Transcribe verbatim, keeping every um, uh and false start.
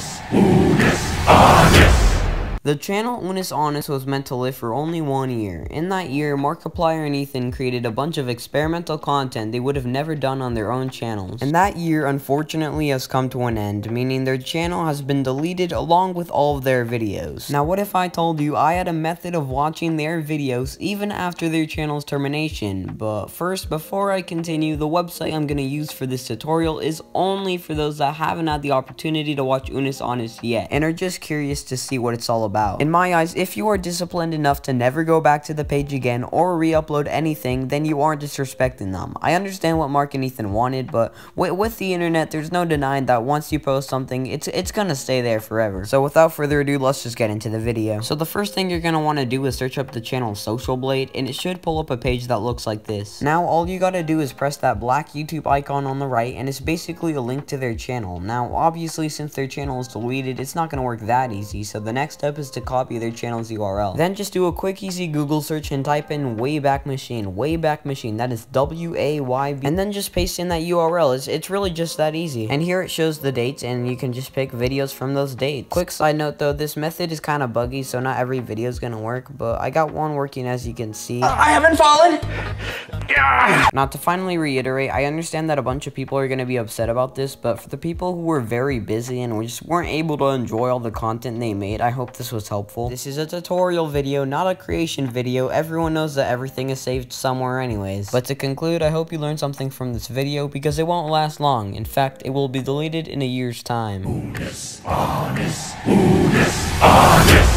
Annus. Unus Annus. The channel Unus Annus was meant to live for only one year. In that year, Markiplier and Ethan created a bunch of experimental content they would have never done on their own channels. And that year, unfortunately, has come to an end, meaning their channel has been deleted along with all of their videos. Now, what if I told you I had a method of watching their videos even after their channel's termination? But first, before I continue, the website I'm going to use for this tutorial is only for those that haven't had the opportunity to watch Unus Annus yet, and are just curious to see what it's all about. In my eyes, if you are disciplined enough to never go back to the page again or re-upload anything, then you aren't disrespecting them. I understand what Mark and Ethan wanted, but with, with the internet, there's no denying that once you post something, it's it's gonna stay there forever. So without further ado, let's just get into the video. So the first thing you're gonna want to do is search up the channel Social Blade, and it should pull up a page that looks like this. Now all you gotta do is press that black YouTube icon on the right, and it's basically a link to their channel. Now obviously, since their channel is deleted, it's not gonna work that easy, so the next step is to copy their channel's U R L. Then just do a quick easy Google search and type in Wayback Machine, Wayback Machine, that is W A Y B, and then just paste in that U R L. It's, it's really just that easy. And here it shows the dates, and you can just pick videos from those dates. Quick side note though, this method is kind of buggy, so not every video is gonna work, but I got one working as you can see. Uh, I haven't fallen! Now to finally reiterate, I understand that a bunch of people are gonna be upset about this, but for the people who were very busy and we just weren't able to enjoy all the content they made, I hope this was helpful. This is a tutorial video, not a creation video. Everyone knows that everything is saved somewhere anyways. But to conclude, I hope you learned something from this video, because it won't last long. In fact, it will be deleted in a year's time. Unus Annus. Unus Annus.